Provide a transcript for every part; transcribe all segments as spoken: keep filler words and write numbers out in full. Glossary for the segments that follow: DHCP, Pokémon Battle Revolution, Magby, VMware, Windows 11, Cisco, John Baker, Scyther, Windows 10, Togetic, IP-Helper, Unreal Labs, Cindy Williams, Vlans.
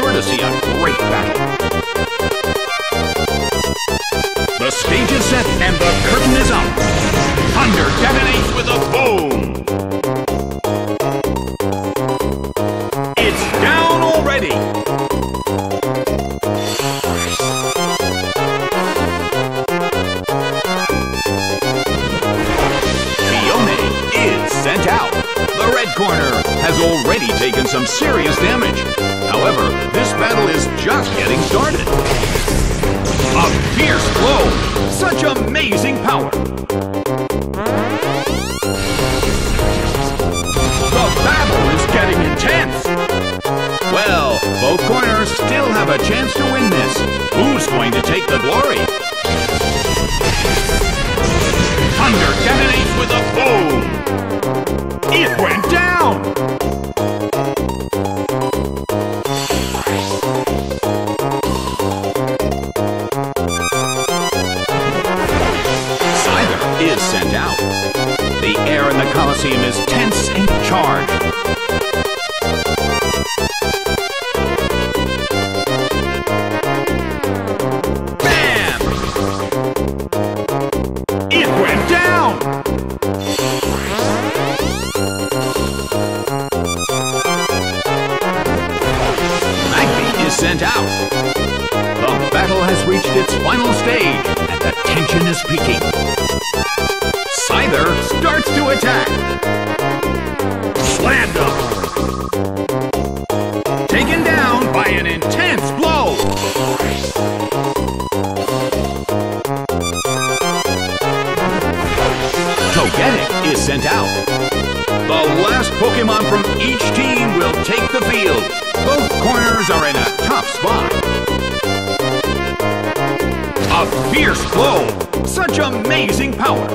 sure to see a great battle. The stage is set and the curtain is up. Thunder detonates with a boom. It's down already. Fiona is sent out. The red corner has already taken some serious damage. However, this battle is just getting started. A fierce blow! Such amazing power! The battle is getting intense! Well, both corners still have a chance to win this. Who's going to take the glory? Thunder detonates with a boom! It went down! Colosseum is tense and charged. Bam! It went down! Magby is sent out. The battle has reached its final stage, and the tension is peaking. Scyther starts to attack. Slammed up. Taken down by an intense blow. Togetic is sent out. The last Pokémon from each team will take the field. Both corners are in a tough spot. A fierce blow. Such amazing power.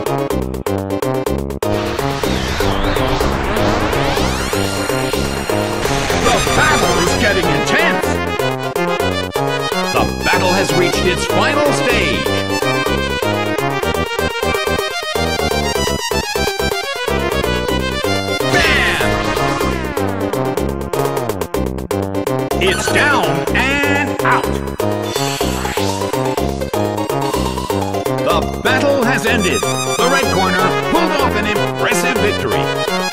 Getting intense! The battle has reached its final stage! Bam! It's down and out! The battle has ended! The red corner pulled off an impressive victory!